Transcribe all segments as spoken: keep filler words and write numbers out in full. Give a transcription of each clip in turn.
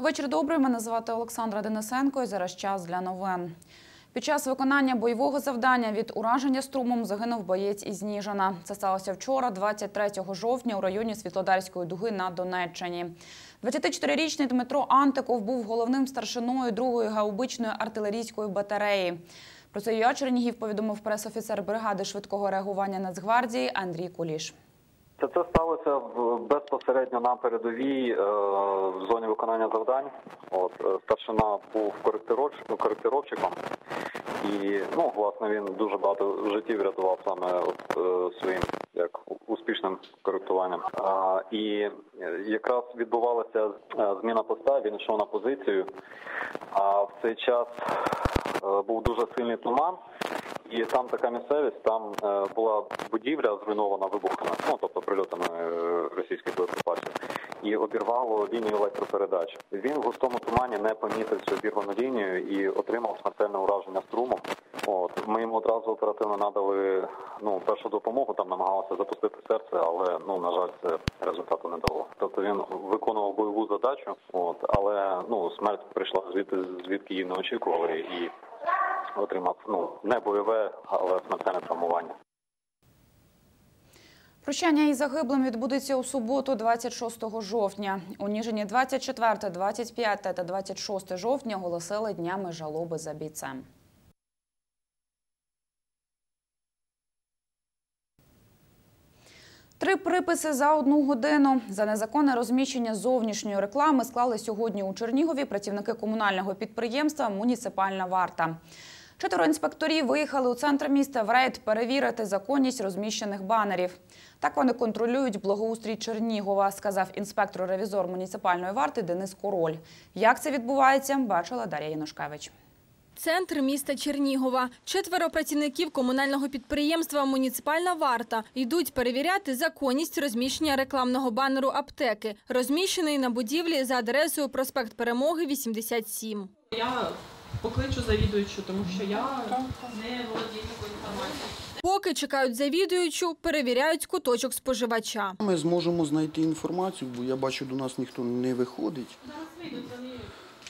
Вечір добрий, мене звати Олександра Денисенко і зараз час для новин. Під час виконання бойового завдання від ураження струмом загинув боєць із Ніжина. Це сталося вчора, двадцять третього жовтня, у районі Світлодарської дуги на Донеччині. двадцятичотирирічний Дмитро Антиков був головним старшиною другої гаубичної артилерійської батареї. Про це ю а:Чернігів повідомив пресофіцер бригади швидкого реагування Нацгвардії Андрій Куліш. Це сталося безпосередньо на передовій в зоні виконання завдань. От, старшина був коректировщиком, і ну, власне, він дуже багато життів врятував саме от, своїм як, успішним коректуванням. А, і якраз відбувалася зміна поста, він йшов на позицію, а в цей час був дуже сильний туман. І там така місцевість, там е, була будівля зруйнована вибухами, ну, тобто прильотами е, російських боєприпасів, і обірвало лінію електропередач. Він в густому тумані не помітив цю обірвану лінію і отримав смертельне ураження струмом. От. Ми йому одразу оперативно надали ну, першу допомогу, там намагалися запустити серце, але, ну, на жаль, це результату не дало. Тобто він виконував бойову задачу, от, але ну, смерть прийшла звідти, звідки її не очікували, і отримав ну, не бойове, але смертельне травмування. Прощання із загиблим відбудеться у суботу, двадцять шостого жовтня. У Ніжині двадцять четвертого, двадцять п'ятого та двадцять шостого жовтня оголосили днями жалоби за бійцем. Три приписи за одну годину. За незаконне розміщення зовнішньої реклами склали сьогодні у Чернігові працівники комунального підприємства «Муніципальна варта». Четверо інспекторів виїхали у центр міста в рейд перевірити законність розміщених банерів. Так вони контролюють благоустрій Чернігова, сказав інспектор-ревізор муніципальної варти Денис Король. Як це відбувається, бачила Дар'я Янушкевич. Центр міста Чернігова. Четверо працівників комунального підприємства «Муніципальна варта» йдуть перевіряти законність розміщення рекламного банеру аптеки, розміщений на будівлі за адресою проспект Перемоги, вісімдесят сім. Я покличу завідуючу, тому що я не володію такою інформацією. Поки чекають завідуючу, перевіряють куточок споживача. Ми зможемо знайти інформацію, бо я бачу, до нас ніхто не виходить.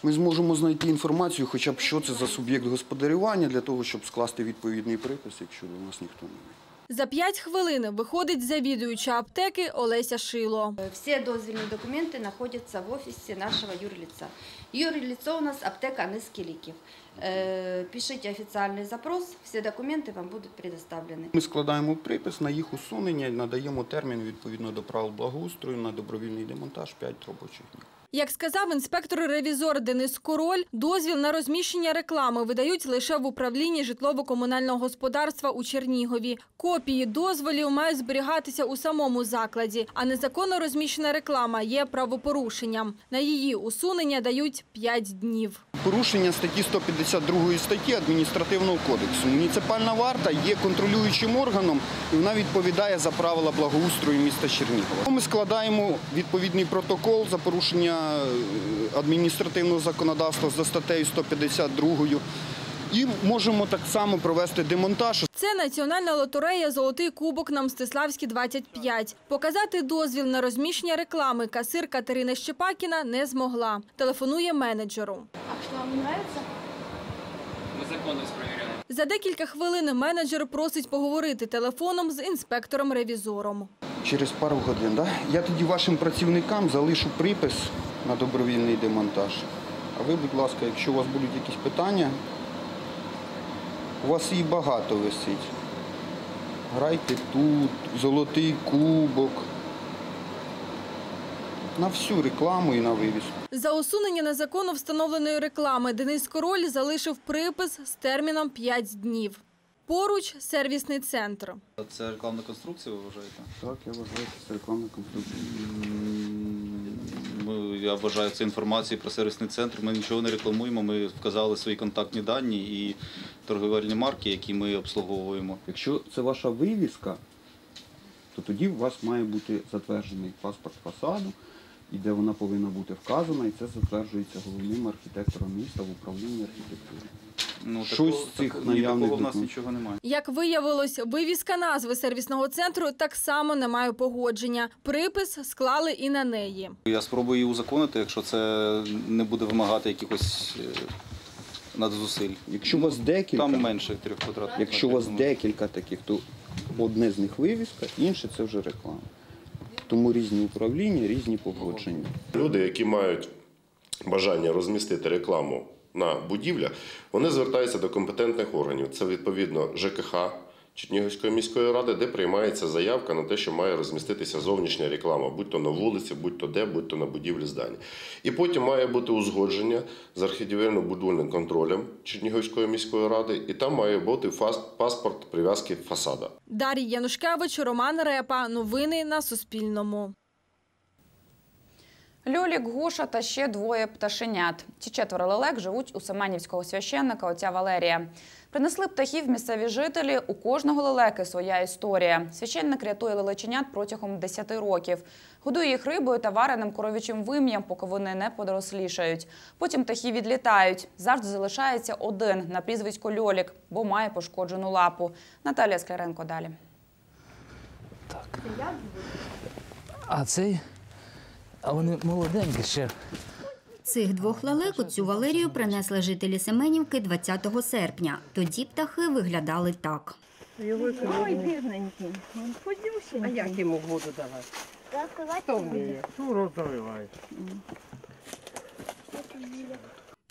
Ми зможемо знайти інформацію, хоча б що це за суб'єкт господарювання, для того, щоб скласти відповідний припис, якщо до нас ніхто не виходить. За п'ять хвилин виходить завідуюча аптеки Олеся Шило. Всі дозвільні документи знаходяться в офісі нашого юрліця. Юрліцо у нас аптека низки ліків. Пишіть офіційний запрос, всі документи вам будуть предоставлені. Ми складаємо припис на їх усунення, надаємо термін відповідно до правил благоустрою на добровільний демонтаж п'ять робочих днів. Як сказав інспектор-ревізор Денис Король, дозвіл на розміщення реклами видають лише в управлінні житлово-комунального господарства у Чернігові. Копії дозволів мають зберігатися у самому закладі, а незаконно розміщена реклама є правопорушенням. На її усунення дають п'ять днів. Порушення статті сто п'ятдесят другої статті Адміністративного кодексу. Муніципальна варта є контролюючим органом і вона відповідає за правила благоустрою міста Чернігова. Ми складаємо відповідний протокол за порушення адміністративного законодавства за статтею сто п'ятдесят другою і можемо так само провести демонтаж. Це національна лотерея «Золотий кубок» на Мстиславській, двадцять п'ять. Показати дозвіл на розміщення реклами касир Катерина Щепакіна не змогла. Телефонує менеджеру. А що, вам подобається? Ми законність перевіряємо. За декілька хвилин менеджер просить поговорити телефоном з інспектором-ревізором. Через пару годин, да? Я тоді вашим працівникам залишу припис на добровільний демонтаж. А ви, будь ласка, якщо у вас будуть якісь питання, у вас її багато висить. Грайте тут, золотий кубок. На всю рекламу і на вивіску. За усунення незаконно встановленої реклами Денис Король залишив припис з терміном п'ять днів. Поруч – сервісний центр. Це рекламна конструкція, ви вважаєте? Так, я вважаю, що це рекламна конструкція. Я вважаю, це інформація про сервісний центр. Ми нічого не рекламуємо, ми вказали свої контактні дані і торговельні марки, які ми обслуговуємо. Якщо це ваша вивіска, то тоді у вас має бути затверджений паспорт фасаду, і де вона повинна бути вказана, і це затверджується головним архітектором міста в управлінні архітектури. Ну, Щось з цих наявних в нас нічого немає. Як виявилось, вивіска назви сервісного центру так само не має погодження. Припис склали і на неї. Я спробую її узаконити, якщо це не буде вимагати якихось надзусиль. Якщо у вас декілька, там менше трьох квадратів. Якщо у вас декілька таких, то одне з них вивіска, інше це вже реклама. Тому різні управління, різні погодження. Люди, які мають бажання розмістити рекламу на будівлях, вони звертаються до компетентних органів. Це, відповідно, ЖКХ Чернігівської міської ради, де приймається заявка на те, що має розміститися зовнішня реклама, будь-то на вулиці, будь-то де, будь-то на будівлі здання. І потім має бути узгодження з архітектурно-будівельним контролем Чернігівської міської ради, і там має бути паспорт прив'язки фасада. Дар'я Янушкевич, Роман Репа. Новини на Суспільному. Льолік, Гуша та ще двоє пташенят. Ці четверо лелек живуть у семенівського священника отця Валерія. Принесли птахів місцеві жителі, у кожного лелеки своя історія. Священник рятує лелеченят протягом десяти років. Годує їх рибою та вареним коров'ячим вим'ям, поки вони не подорослішають. Потім птахи відлітають. Завжди залишається один на прізвисько Льолік, бо має пошкоджену лапу. Наталія Скляренко далі. Так. А цей... А вони молоденькі ще. Цих двох лелек отцю Валерію принесли жителі Семенівки двадцятого серпня. Тоді птахи виглядали так. Ой, бідненький. А як йому воду давати? Хто вміє? Хто розвиває?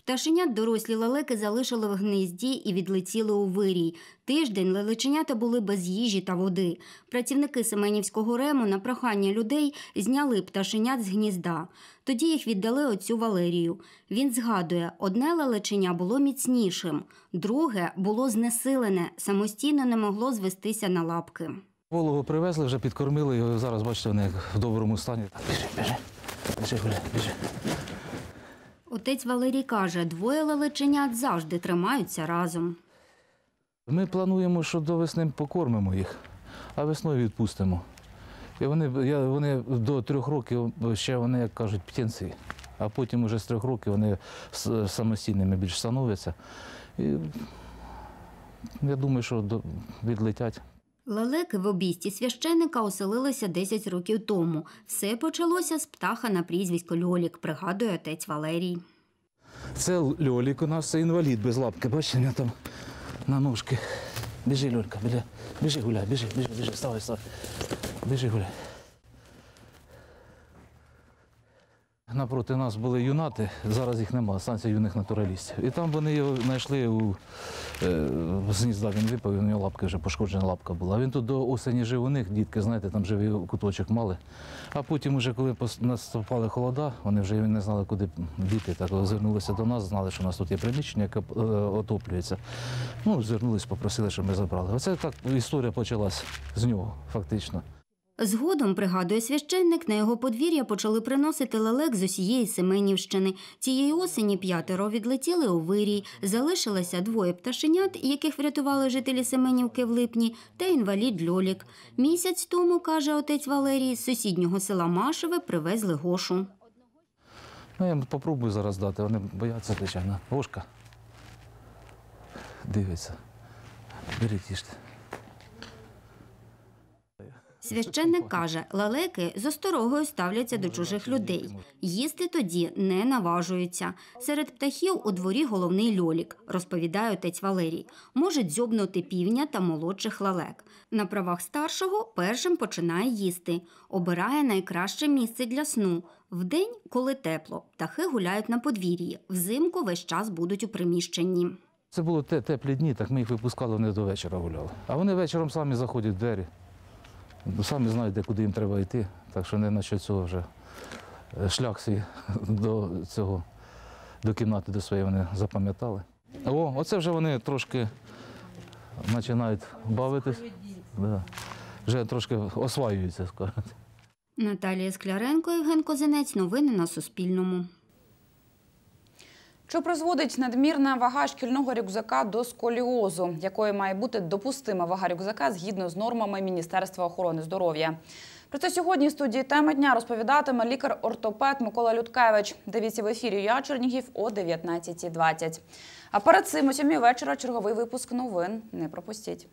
Пташенят дорослі лелеки залишили в гнізді і відлетіли у вирій. Тиждень лелеченята були без їжі та води. Працівники Семенівського рему на прохання людей зняли пташенят з гнізда. Тоді їх віддали отцю Валерію. Він згадує, одне лелеченя було міцнішим, друге було знесилене, самостійно не могло звестися на лапки. Вологу привезли, вже підкормили його, зараз бачите, вони в доброму стані. Біжи, біжи, біжи, біжи, біжи. Отець Валерій каже, двоє лелеченят завжди тримаються разом. Ми плануємо, що до весни покормимо їх, а весною відпустимо. І вони, я, вони до трьох років ще вони, як кажуть, птенці, а потім уже з трьох років вони самостійними більш становляться. І я думаю, що до, відлетять. Лелеки в обійсті священика оселилися десять років тому. Все почалося з птаха на прізвисько Льолік, пригадує отець Валерій. Це Льолік у нас, це інвалід без лапки, бачите, він там на ножки. Біжи, Льолька, біля. Біжи гуляй, біжи, біжи, біжи, вставай, вставай. Біжи гуляй. Напроти нас були юнати, зараз їх немає, станція юних натуралістів. І там вони його знайшли у гнізда, він випав, у нього лапки вже пошкоджена лапка була. Він тут до осені жив у них, дітки, знаєте, там живий куточок мали. А потім, уже коли наступали холода, вони вже не знали, куди діти, так звернулися до нас, знали, що у нас тут є приміщення, яке отоплюється. Ну, звернулися, попросили, щоб ми забрали. Оце так історія почалась з нього, фактично. Згодом, пригадує священник, на його подвір'я почали приносити лелек з усієї Семенівщини. Цієї осені п'ятеро відлетіли у вирій. Залишилося двоє пташенят, яких врятували жителі Семенівки в липні, та інвалід Льолік. Місяць тому, каже отець Валерій, з сусіднього села Машеве привезли Гошу. Ну, я попробую зараз дати, вони бояться, звичайно. Гошка дивиться, беріть їжте. Священник каже, лелеки з осторогою ставляться до чужих людей. Їсти тоді не наважуються. Серед птахів у дворі головний Льолік, розповідає отець Валерій. Може дзьобнути півня та молодших лелек. На правах старшого першим починає їсти. Обирає найкраще місце для сну. Вдень, коли тепло, птахи гуляють на подвір'ї. Взимку весь час будуть у приміщенні. Це були теплі дні, так ми їх випускали, вони до вечора гуляли. А вони вечором самі заходять в двері. Самі знають, куди їм треба йти, так що не наче цього вже шлях свій до, цього, до кімнати до своєї вони запам'ятали. О, оце вже вони трошки починають бавитись, да. Вже трошки осваюються, скажуть. Наталія Скляренко, Євген Козенець. Новини на Суспільному. Що призводить надмірна вага шкільного рюкзака до сколіозу, якою має бути допустима вага рюкзака згідно з нормами Міністерства охорони здоров'я. Про це сьогодні в студії «Теми дня» розповідатиме лікар-ортопед Микола Людкевич. Дивіться в ефірі «UA:Чернігів» о дев'ятнадцятій двадцять. А перед цим о сьомій вечора черговий випуск новин. Не пропустіть.